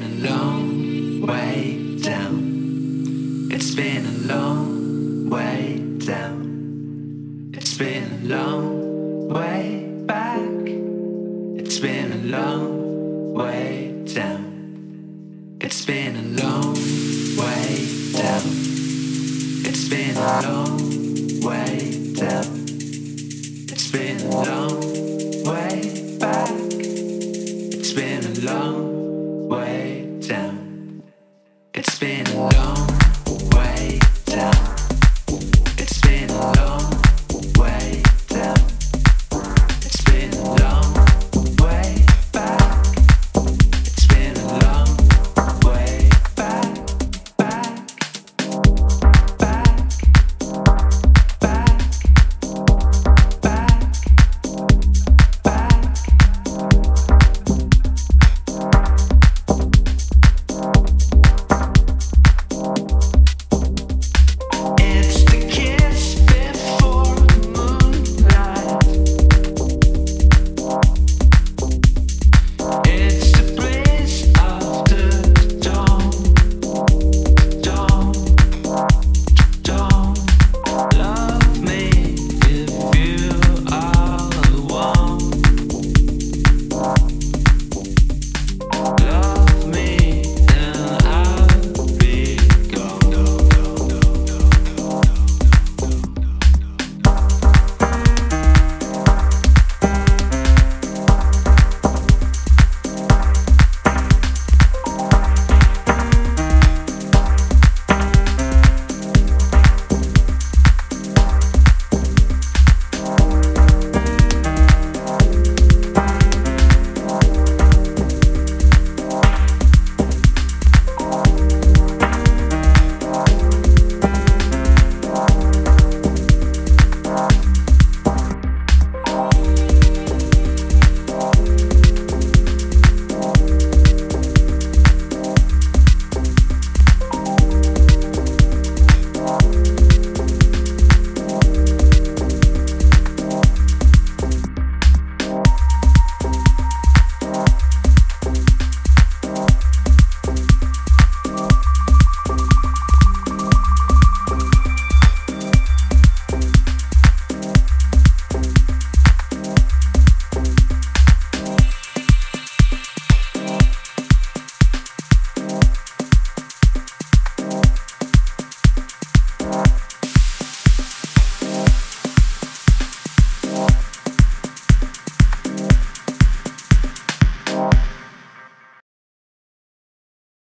been a long way down. It's been a long way down. It's been a long way back. It's been a long way down. It's been a long way down. It's been a long way down. It's been a long way back. It's been a long way down. It's been a long